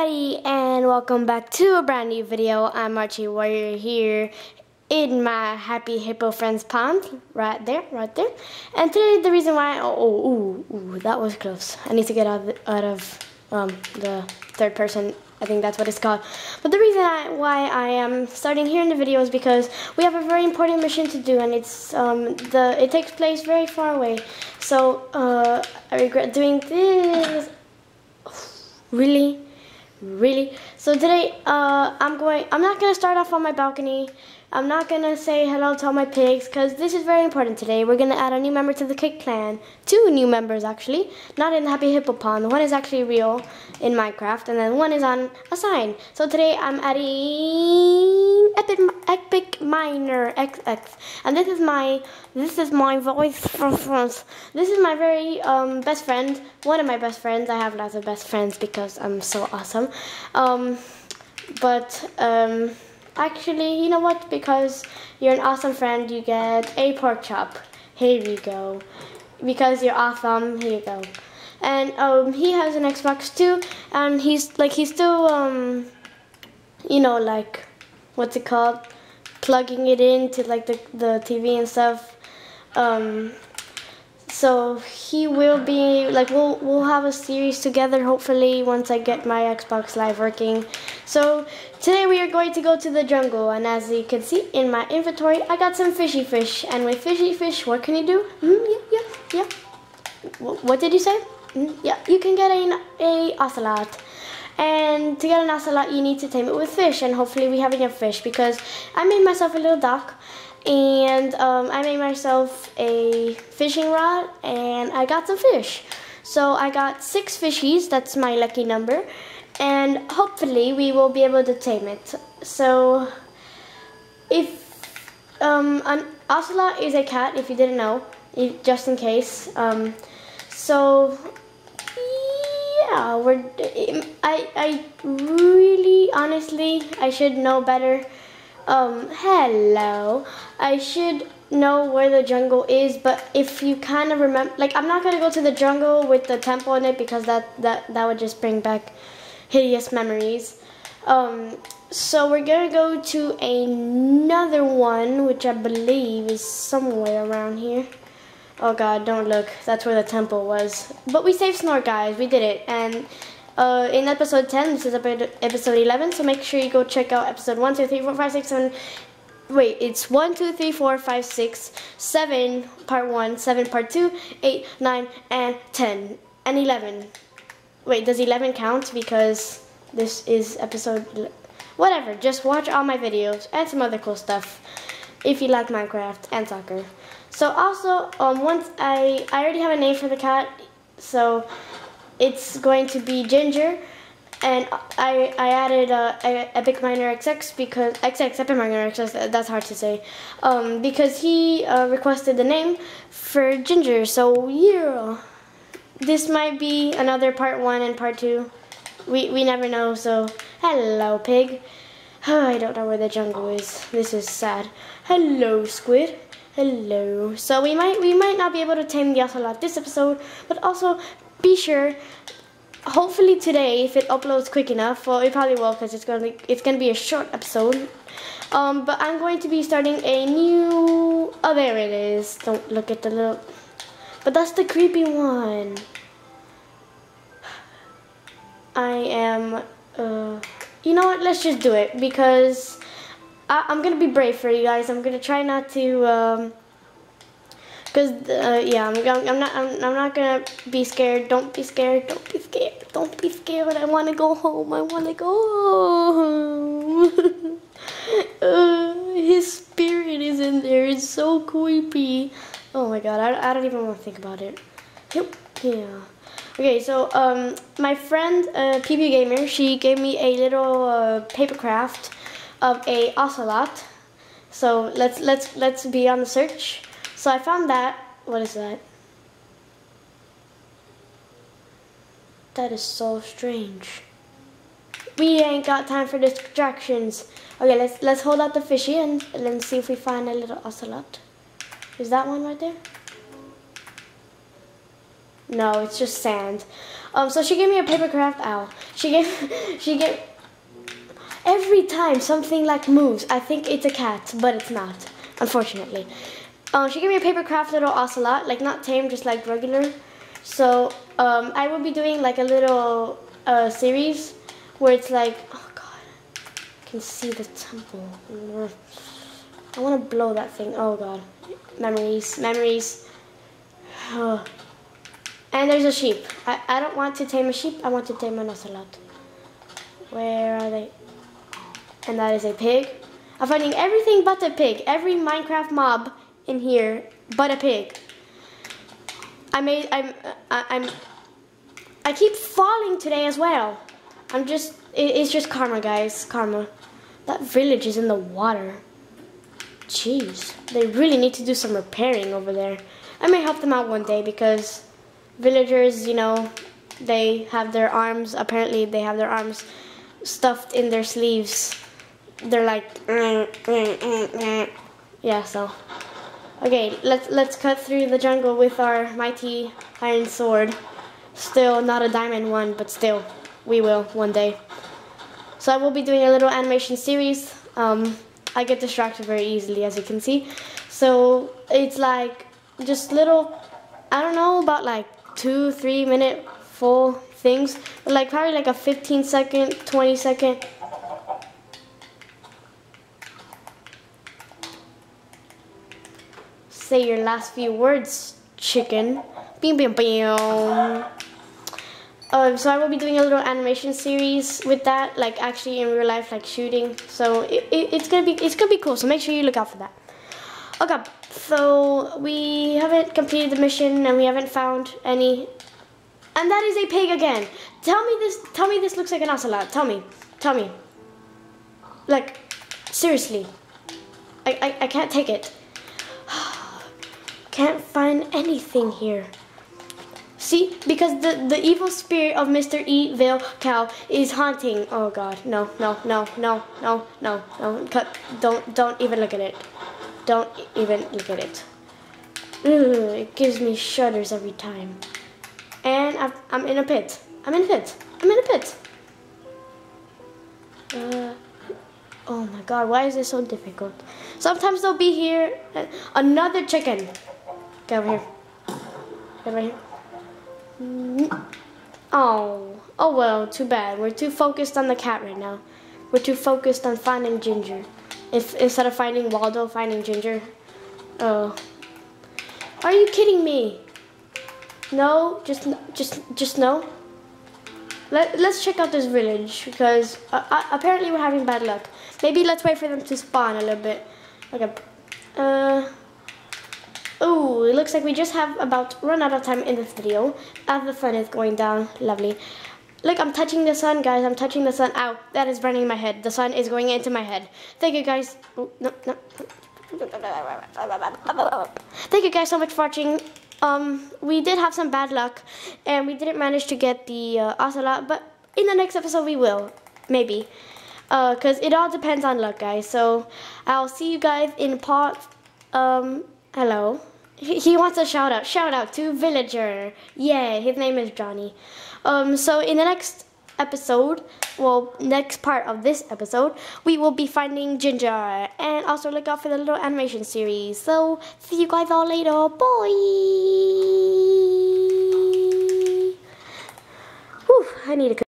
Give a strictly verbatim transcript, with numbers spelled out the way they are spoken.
everybody, and welcome back to a brand new video. I'm Archie Warrior here in my happy hippo friend's pond, right there, right there. And today the reason why, oh, oh, oh, oh that was close. I need to get out, out of um, the third person, I think that's what it's called. But the reason I, why I am starting here in the video is because we have a very important mission to do, and it's um, the it takes place very far away. So uh, I regret doing this. Really, really. So today, uh, I'm going. I'm not gonna start off on my balcony. I'm not gonna say hello to all my pigs, cause this is very important today. We're gonna add a new member to the Kick Clan. Two new members actually, not in the Happy Hippo Pond. One is actually real in Minecraft, and then one is on a sign. So today I'm adding Epic EpicMinerXX, and this is my this is my voice from France. This is my very um, best friend. One of my best friends. I have lots of best friends because I'm so awesome. Um, but um. Actually, you know what? Because you're an awesome friend, you get a pork chop. Here you go. Because you're awesome, here you go. And um, he has an Xbox too, and he's like he's still um, you know, like what's it called? Plugging it into like the the T V and stuff. Um, so he will be like we'll we'll have a series together hopefully once I get my Xbox Live working. So today we are going to go to the jungle, and as you can see in my inventory I got some fishy fish, and with fishy fish what can you do? Mm, yeah, yeah, yeah. W what did you say? Mm, yeah, you can get an a ocelot. And to get an ocelot you need to tame it with fish, and hopefully we have enough fish because I made myself a little dock. And um, I made myself a fishing rod, and I got some fish. So I got six fishies, that's my lucky number. And hopefully we will be able to tame it. So if um, an ocelot is a cat, if you didn't know, if, just in case. Um, so yeah, we're, I, I really, honestly, I should know better. Um, hello. I should know where the jungle is, but if you kind of remember, like I'm not gonna go to the jungle with the temple in it because that that that would just bring back hideous memories. Um, so we're gonna go to another one, which I believe is somewhere around here. Oh God, don't look. That's where the temple was. But we saved Snort, guys. We did it, and. Uh, in episode ten, this is episode eleven, so make sure you go check out episode one, two, three, four, five, six, seven, wait, it's one, two, three, four, five, six, seven, part one, seven, part two, eight, nine, and ten, and eleven. Wait, does eleven count? Because this is episode, whatever, just watch all my videos and some other cool stuff if you like Minecraft and soccer. So also, um, once I, I already have a name for the cat, so... It's going to be Ginger, and I I added uh, EpicMinerXX because X X EpicMinerXX, that's hard to say, um, because he uh, requested the name for Ginger. So yeah, this might be another part one and part two. We we never know. So hello pig. Oh, I don't know where the jungle is. This is sad. Hello squid. Hello. So we might we might not be able to tame the ocelot this episode, but also. Be sure, hopefully today, if it uploads quick enough, well, it probably will because it's gonna it's gonna be a short episode. Um, but I'm going to be starting a new. Oh, there it is. Don't look at the little. But that's the creepy one. I am. Uh, you know what? Let's just do it because I, I'm gonna be brave for you guys. I'm gonna try not to. Um, Cause uh, yeah, I'm, I'm not. I'm, I'm not gonna be scared. Don't be scared. Don't be scared. Don't be scared. I want to go home. I want to go home. uh, his spirit is in there. It's so creepy. Oh my God. I, I don't even want to think about it. Yep. Yeah. Okay. So um, my friend uh, P B Gamer, she gave me a little uh, paper craft of a ocelot. So let's let's let's be on the search. So I found that. What is that? That is so strange. We ain't got time for distractions. Okay, let's let's hold out the fishy and let's see if we find a little ocelot. Is that one right there? No, it's just sand. Um, so she gave me a paper craft. Ow. She gave, she gave, every time something like moves, I think it's a cat, but it's not, unfortunately. Uh, she gave me a paper craft little ocelot, like not tame, just like regular. So um, I will be doing like a little uh, series where it's like, oh God, I can see the temple. I want to blow that thing, oh God. Memories, memories. Oh. And there's a sheep. I, I don't want to tame a sheep, I want to tame an ocelot. Where are they? And that is a pig. I'm finding everything but a pig. Every Minecraft mob in here but a pig. I made, I'm, I, I'm, I keep falling today as well. I'm just, it, it's just karma, guys, karma. That village is in the water. Jeez, they really need to do some repairing over there. I may help them out one day because villagers, you know, they have their arms, apparently they have their arms stuffed in their sleeves. They're like, mm, mm, mm, mm. Yeah, so. Okay, let's let's cut through the jungle with our mighty iron sword. Still not a diamond one, but still, we will one day. So I will be doing a little animation series. Um, I get distracted very easily, as you can see. So it's like just little, I don't know, about like two, three minute full things. Like probably like a fifteen second, twenty second. Say your last few words, chicken. Bing, bing, bing. Um, so I will be doing a little animation series with that, like actually in real life, like shooting. So it, it, it's gonna be it's gonna be cool. So make sure you look out for that. Okay, so we haven't completed the mission and we haven't found any. And that is a pig again. Tell me this. Tell me this looks like an ocelot. Tell me. Tell me. Like, seriously. I I, I can't take it. Can't find anything here. See, because the, the evil spirit of Mister Evil Cow is haunting. Oh God, no, no, no, no, no, no, no, cut, don't, don't even look at it. Don't even look at it. Ugh, it gives me shudders every time. And I've, I'm in a pit, I'm in a pit, I'm in a pit. Uh, oh my God, why is this so difficult? Sometimes they'll be here, another chicken. Get over here. Get over here. Oh. Oh well, too bad. We're too focused on the cat right now. We're too focused on finding Ginger. If instead of finding Waldo, finding Ginger. Oh. Are you kidding me? No, just just just no. Let, let's check out this village because uh, uh, apparently we're having bad luck. Maybe let's wait for them to spawn a little bit. Okay. Uh Ooh, it looks like we just have about run out of time in this video as the sun is going down. Lovely. Look, I'm touching the sun, guys. I'm touching the sun. Ow, that is burning my head. The sun is going into my head. Thank you, guys. Oh, no, no. Thank you, guys, so much for watching. Um, we did have some bad luck, and we didn't manage to get the uh, ocelot, but in the next episode we will, maybe. Uh, because it all depends on luck, guys. So I'll see you guys in part. Um, hello. He wants a shout out. Shout out to Villager. Yeah, his name is Johnny. Um, so in the next episode, well, next part of this episode, we will be finding Ginger. And also look out for the little animation series. So see you guys all later. Bye. Whew, I need a